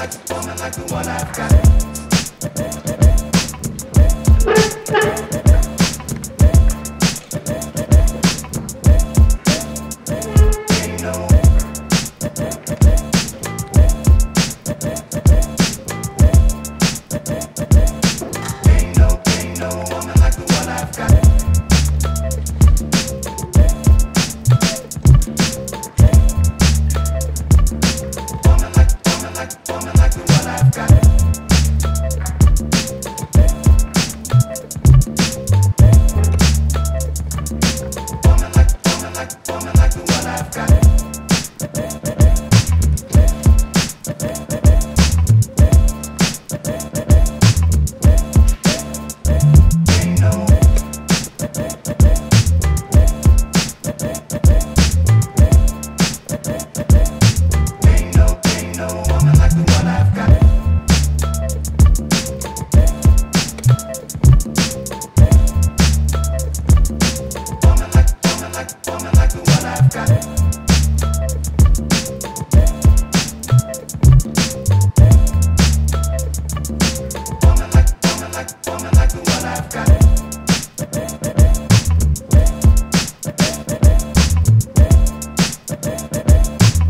like the one I've got. Ain't no.